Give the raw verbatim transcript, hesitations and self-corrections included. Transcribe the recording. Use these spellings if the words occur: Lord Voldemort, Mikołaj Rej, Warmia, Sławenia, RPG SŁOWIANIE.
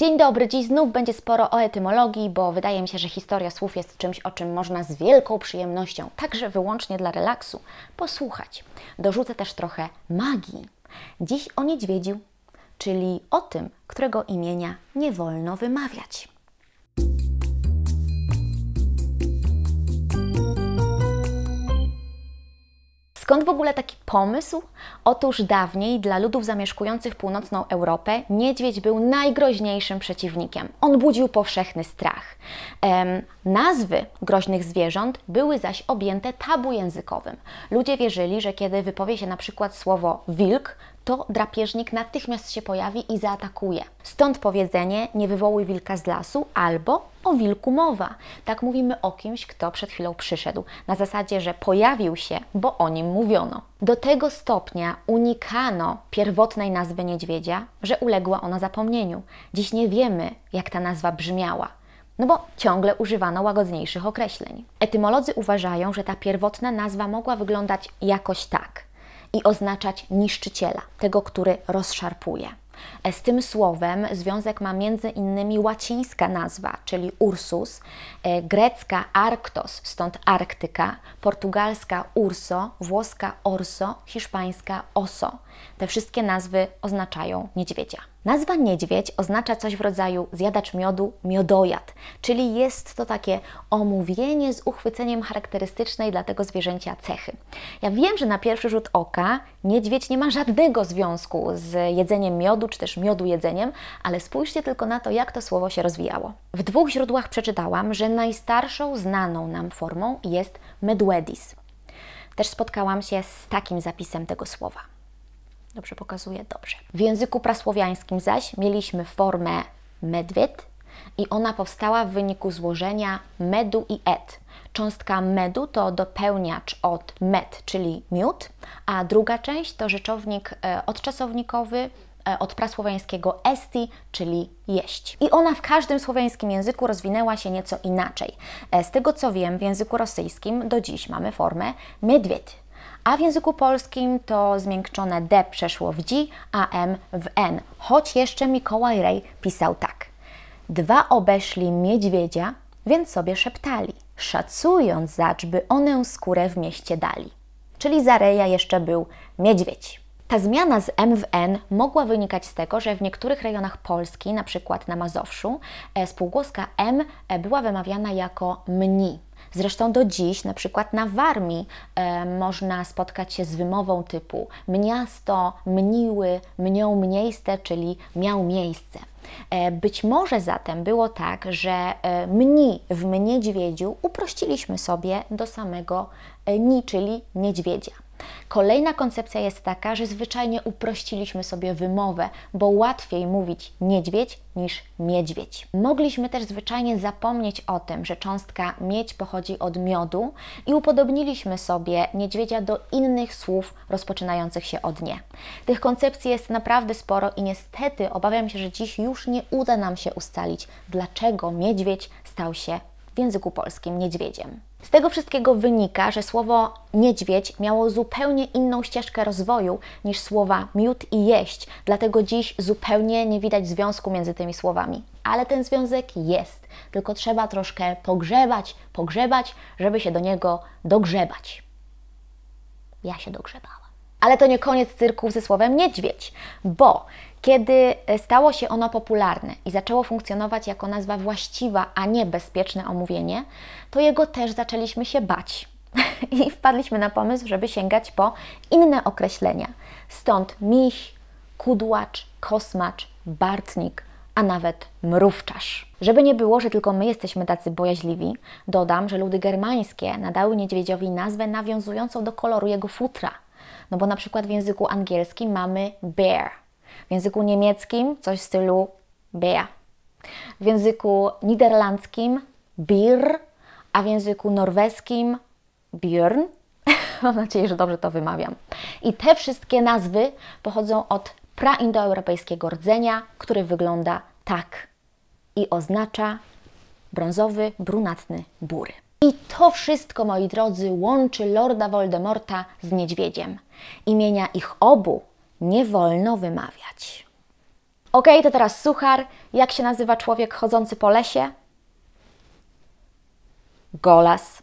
Dzień dobry, dziś znów będzie sporo o etymologii, bo wydaje mi się, że historia słów jest czymś, o czym można z wielką przyjemnością, także wyłącznie dla relaksu, posłuchać. Dorzucę też trochę magii. Dziś o niedźwiedziu, czyli o tym, którego imienia nie wolno wymawiać. Skąd w ogóle taki pomysł? Otóż dawniej dla ludów zamieszkujących północną Europę niedźwiedź był najgroźniejszym przeciwnikiem. On budził powszechny strach. Ehm, nazwy groźnych zwierząt były zaś objęte tabu językowym. Ludzie wierzyli, że kiedy wypowie się na przykład słowo wilk, to drapieżnik natychmiast się pojawi i zaatakuje. Stąd powiedzenie nie wywołuj wilka z lasu albo o wilku mowa. Tak mówimy o kimś, kto przed chwilą przyszedł, na zasadzie, że pojawił się, bo o nim mówiono. Do tego stopnia unikano pierwotnej nazwy niedźwiedzia, że uległa ona zapomnieniu. Dziś nie wiemy, jak ta nazwa brzmiała. No bo ciągle używano łagodniejszych określeń. Etymolodzy uważają, że ta pierwotna nazwa mogła wyglądać jakoś tak i oznaczać niszczyciela, tego, który rozszarpuje. Z tym słowem związek ma między innymi łacińska nazwa, czyli Ursus, grecka Arktos, stąd Arktyka, portugalska Urso, włoska Orso, hiszpańska Oso. Te wszystkie nazwy oznaczają niedźwiedzia. Nazwa niedźwiedź oznacza coś w rodzaju zjadacz miodu, miodojad, czyli jest to takie omówienie z uchwyceniem charakterystycznej dla tego zwierzęcia cechy. Ja wiem, że na pierwszy rzut oka niedźwiedź nie ma żadnego związku z jedzeniem miodu, czy też miodu jedzeniem, ale spójrzcie tylko na to, jak to słowo się rozwijało. W dwóch źródłach przeczytałam, że najstarszą znaną nam formą jest medwedis. Też spotkałam się z takim zapisem tego słowa. Dobrze pokazuje? Dobrze. W języku prasłowiańskim zaś mieliśmy formę medwiedź i ona powstała w wyniku złożenia medu i et. Cząstka medu to dopełniacz od med, czyli miód, a druga część to rzeczownik odczasownikowy od prasłowiańskiego esti, czyli jeść. I ona w każdym słowiańskim języku rozwinęła się nieco inaczej. Z tego co wiem, w języku rosyjskim do dziś mamy formę medwiedź. A w języku polskim to zmiękczone D przeszło w dzi, a M w N, choć jeszcze Mikołaj Rej pisał tak. Dwa obeszli niedźwiedzia, więc sobie szeptali, szacując zacz, by onę skórę w mieście dali. Czyli za Reja jeszcze był niedźwiedź. Ta zmiana z M w N mogła wynikać z tego, że w niektórych rejonach Polski, na przykład na Mazowszu, spółgłoska M była wymawiana jako mni. Zresztą do dziś, na przykład na Warmii, e, można spotkać się z wymową typu mniasto, mniły, mnią mniejste, czyli miał miejsce. E, być może zatem było tak, że e, mni w niedźwiedziu uprościliśmy sobie do samego e, ni, czyli niedźwiedzia. Kolejna koncepcja jest taka, że zwyczajnie uprościliśmy sobie wymowę, bo łatwiej mówić niedźwiedź niż miedźwiedź. Mogliśmy też zwyczajnie zapomnieć o tym, że cząstka miedź pochodzi od miodu i upodobniliśmy sobie niedźwiedzia do innych słów rozpoczynających się od nie. Tych koncepcji jest naprawdę sporo i niestety obawiam się, że dziś już nie uda nam się ustalić, dlaczego niedźwiedź stał się w języku polskim niedźwiedziem. Z tego wszystkiego wynika, że słowo niedźwiedź miało zupełnie inną ścieżkę rozwoju niż słowa miód i jeść, dlatego dziś zupełnie nie widać związku między tymi słowami. Ale ten związek jest, tylko trzeba troszkę pogrzebać, pogrzebać, żeby się do niego dogrzebać. Ja się dogrzebałam. Ale to nie koniec cyrków ze słowem niedźwiedź, bo kiedy stało się ono popularne i zaczęło funkcjonować jako nazwa właściwa, a nie bezpieczne omówienie, to jego też zaczęliśmy się bać i wpadliśmy na pomysł, żeby sięgać po inne określenia. Stąd miś, kudłacz, kosmacz, bartnik, a nawet mrówczarz. Żeby nie było, że tylko my jesteśmy tacy bojaźliwi, dodam, że ludy germańskie nadały niedźwiedziowi nazwę nawiązującą do koloru jego futra. No bo na przykład w języku angielskim mamy bear, w języku niemieckim coś w stylu bea, w języku niderlandzkim bir, a w języku norweskim björn. Mam nadzieję, że dobrze to wymawiam. I te wszystkie nazwy pochodzą od praindoeuropejskiego rdzenia, który wygląda tak i oznacza brązowy, brunatny bury. I to wszystko, moi drodzy, łączy Lorda Voldemorta z niedźwiedziem. Imienia ich obu nie wolno wymawiać. Okej, okay, to teraz suchar. Jak się nazywa człowiek chodzący po lesie? Golas.